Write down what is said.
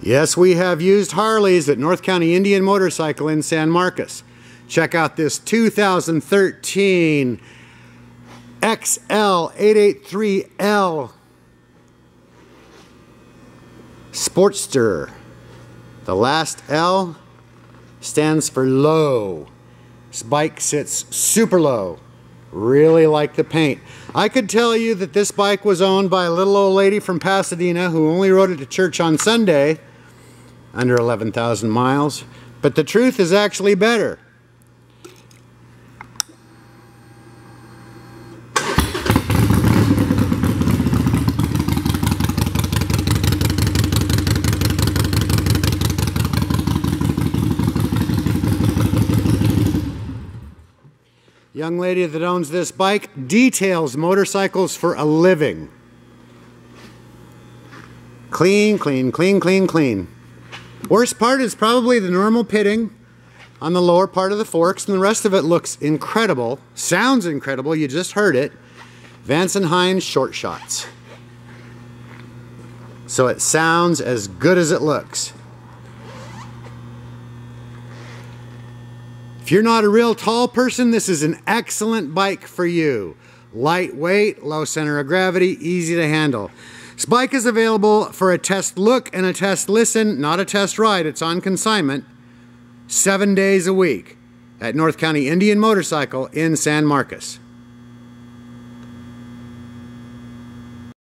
Yes, we have used Harleys at North County Indian Motorcycle in San Marcos. Check out this 2013 XL883L Sportster. The last L stands for low. This bike sits super low. Really like the paint. I could tell you that this bike was owned by a little old lady from Pasadena who only rode it to church on Sunday, under 11,000 miles, but the truth is actually better. Young lady that owns this bike details motorcycles for a living. Clean, clean, clean, clean, clean. Worst part is probably the normal pitting on the lower part of the forks, and the rest of it looks incredible. Sounds incredible, you just heard it. Vance and Hines short shots. So it sounds as good as it looks. If you're not a real tall person, this is an excellent bike for you. Lightweight, low center of gravity, easy to handle. This bike is available for a test look and a test listen, not a test ride. It's on consignment 7 days a week at North County Indian Motorcycle in San Marcos.